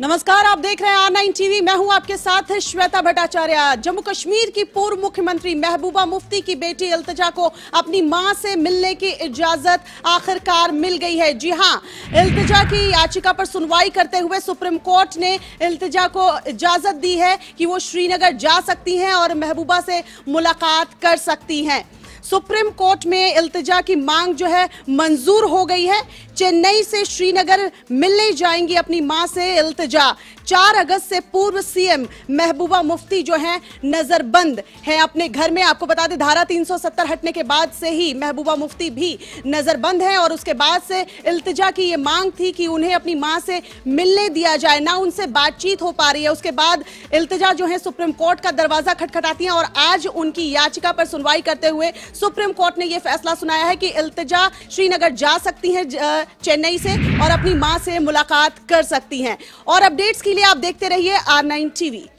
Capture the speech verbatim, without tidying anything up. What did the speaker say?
नमस्कार, आप देख रहे हैं ए आर नाइन टीवी। मैं हूं आपके साथ श्वेता भट्टाचार्य। जम्मू कश्मीर की पूर्व मुख्यमंत्री महबूबा मुफ्ती की बेटी इल्तिजा को अपनी मां से मिलने की इजाजत आखिरकार मिल गई है। जी हां, इल्तिजा की याचिका पर सुनवाई करते हुए सुप्रीम कोर्ट ने इल्तिजा को इजाजत दी है कि वो श्रीनगर जा सकती हैं और महबूबा से मुलाकात कर सकती हैं। सुप्रीम कोर्ट में इल्तिजा की मांग जो है मंजूर हो गई है। चेन्नई से श्रीनगर मिलने जाएंगी अपनी मां से इल्तिजा। चार अगस्त से पूर्व सीएम महबूबा मुफ्ती जो हैं नजरबंद हैं अपने घर में। आपको बता दें, धारा तीन सौ सत्तर हटने के बाद से ही महबूबा मुफ्ती भी नजरबंद हैं और उसके बाद से इल्तिजा की ये मांग थी कि उन्हें अपनी मां से मिलने दिया जाए, ना उनसे बातचीत हो पा रही है। उसके बाद इल्तिजा जो है सुप्रीम कोर्ट का दरवाजा खटखटाती हैं और आज उनकी याचिका पर सुनवाई करते हुए सुप्रीम कोर्ट ने यह फैसला सुनाया है कि इल्तिजा श्रीनगर जा सकती हैं चेन्नई से और अपनी मां से मुलाकात कर सकती हैं। और अपडेट्स के लिए आप देखते रहिए आर नाइन टीवी।